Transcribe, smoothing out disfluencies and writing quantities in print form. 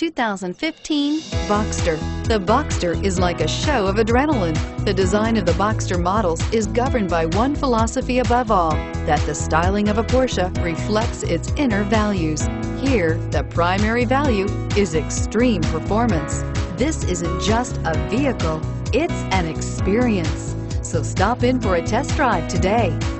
2015 Boxster. The Boxster is like a show of adrenaline. The design of the Boxster models is governed by one philosophy above all, that the styling of a Porsche reflects its inner values. Here, the primary value is extreme performance. This isn't just a vehicle, it's an experience. So stop in for a test drive today.